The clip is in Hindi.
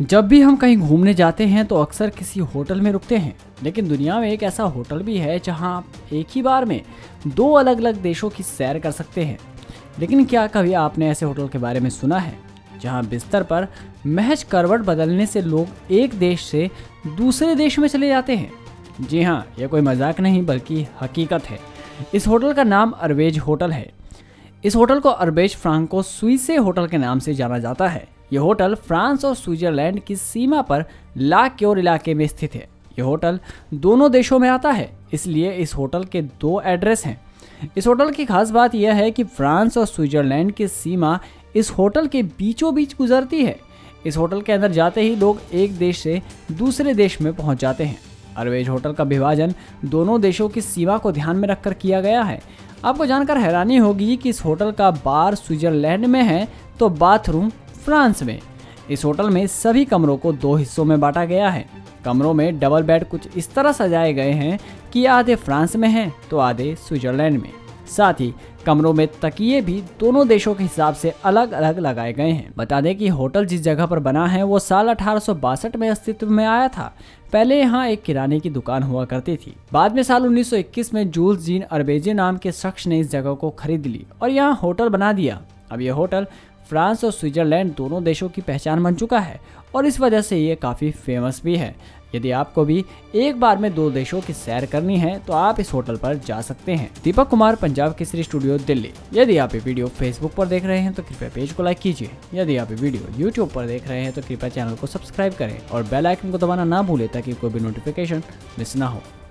जब भी हम कहीं घूमने जाते हैं तो अक्सर किसी होटल में रुकते हैं, लेकिन दुनिया में एक ऐसा होटल भी है जहां आप एक ही बार में दो अलग अलग देशों की सैर कर सकते हैं। लेकिन क्या कभी आपने ऐसे होटल के बारे में सुना है जहां बिस्तर पर महज करवट बदलने से लोग एक देश से दूसरे देश में चले जाते हैं? जी हाँ, यह कोई मजाक नहीं बल्कि हकीकत है। इस होटल का नाम अर्बेज होटल है। इस होटल को अर्बेज फ्रांको स्विस होटल के नाम से जाना जाता है। यह होटल फ्रांस और स्विट्जरलैंड की सीमा पर ला क्योर इलाके में स्थित है। यह होटल दोनों देशों में आता है, इसलिए इस होटल के दो एड्रेस हैं। इस होटल की खास बात यह है कि फ्रांस और स्विट्जरलैंड की सीमा इस होटल के बीचों बीच गुजरती है। इस होटल के अंदर जाते ही लोग एक देश से दूसरे देश में पहुंच जाते हैं। अर्बेज होटल का विभाजन दोनों देशों की सीमा को ध्यान में रखकर किया गया है। आपको जानकर हैरानी होगी कि इस होटल का बार स्विट्जरलैंड में है तो बाथरूम फ्रांस में। इस होटल में सभी कमरों को दो हिस्सों में बांटा गया है। कमरों में डबल बेड कुछ इस तरह सजाए गए हैं कि आधे फ्रांस में हैं तो आधे स्विट्जरलैंड में। साथ ही कमरों में तकिए भी दोनों देशों के हिसाब से अलग अलग लगाए गए हैं। बता दें कि होटल जिस जगह पर बना है वो साल 1862 में अस्तित्व में आया था। पहले यहाँ एक किराने की दुकान हुआ करती थी। बाद में साल 1921 में जूल्स जीन अर्बेजे नाम के शख्स ने इस जगह को खरीद ली और यहाँ होटल बना दिया। अब यह होटल फ्रांस और स्विट्जरलैंड दोनों देशों की पहचान बन चुका है और इस वजह से ये काफ़ी फेमस भी है। यदि आपको भी एक बार में दो देशों की सैर करनी है तो आप इस होटल पर जा सकते हैं। दीपक कुमार, पंजाब केसरी स्टूडियो, दिल्ली। यदि आप ये वीडियो फेसबुक पर देख रहे हैं तो कृपया पेज को लाइक कीजिए। यदि आप ये वीडियो यूट्यूब पर देख रहे हैं तो कृपया चैनल को सब्सक्राइब करें और बेल आइकन को दबाना ना भूलें ताकि कोई भी नोटिफिकेशन मिस ना हो।